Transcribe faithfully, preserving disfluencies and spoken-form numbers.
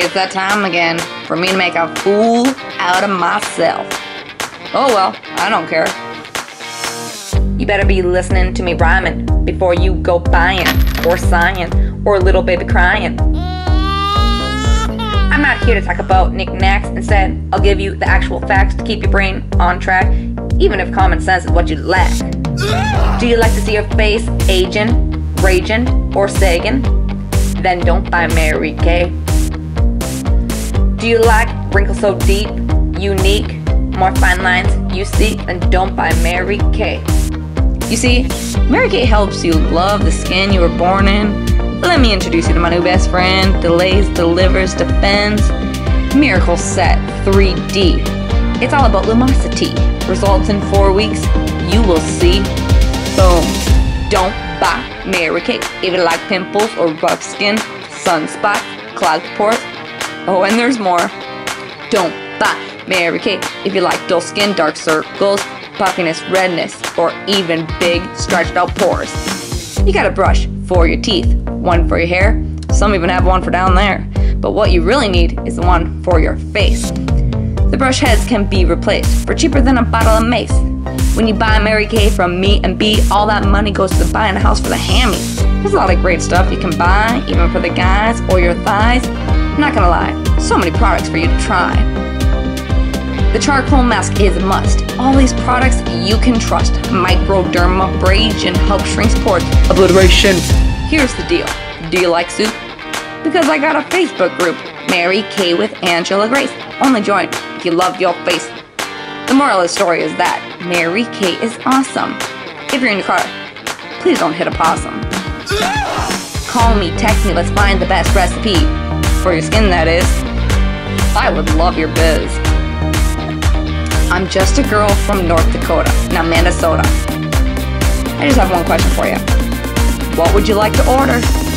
It's that time again for me to make a fool out of myself. Oh well, I don't care. You better be listening to me rhyming before you go buying or sighing or little baby crying. I'm not here to talk about knickknacks. Instead, I'll give you the actual facts to keep your brain on track, even if common sense is what you lack. Do you like to see your face aging, raging, or sagging? Then don't buy Mary Kay. Do you like wrinkles so deep, unique, more fine lines you seek? Then don't buy Mary Kay. You see, Mary Kay helps you love the skin you were born in. Let me introduce you to my new best friend. Delays, delivers, defends. Miracle Set three D. It's all about Lumosity. Results in four weeks. You will see. Boom. Don't buy Mary Kay if you like pimples or rough skin, sunspots, clogged pores. Oh, and there's more. Don't buy Mary Kay if you like dull skin, dark circles, puffiness, redness, or even big stretched out pores. You got a brush for your teeth, one for your hair, some even have one for down there. But what you really need is the one for your face. The brush heads can be replaced for cheaper than a bottle of mace. When you buy Mary Kay from me and B, all that money goes to buying a house for the hammies. There's a lot of great stuff you can buy, even for the guys or your thighs. I'm not gonna lie, so many products for you to try. The charcoal mask is a must. All these products you can trust. Microdermabrasion helps shrink pores, obliteration. Here's the deal. Do you like soup? Because I got a Facebook group, Mary Kay with Angela Grace. Only join if you love your face. The moral of the story is that Mary Kay is awesome. If you're in your car, please don't hit a possum. Call me, text me, let's find the best recipe. For your skin, that is. I would love your biz. I'm just a girl from North Dakota, not Minnesota. I just have one question for you. What would you like to order?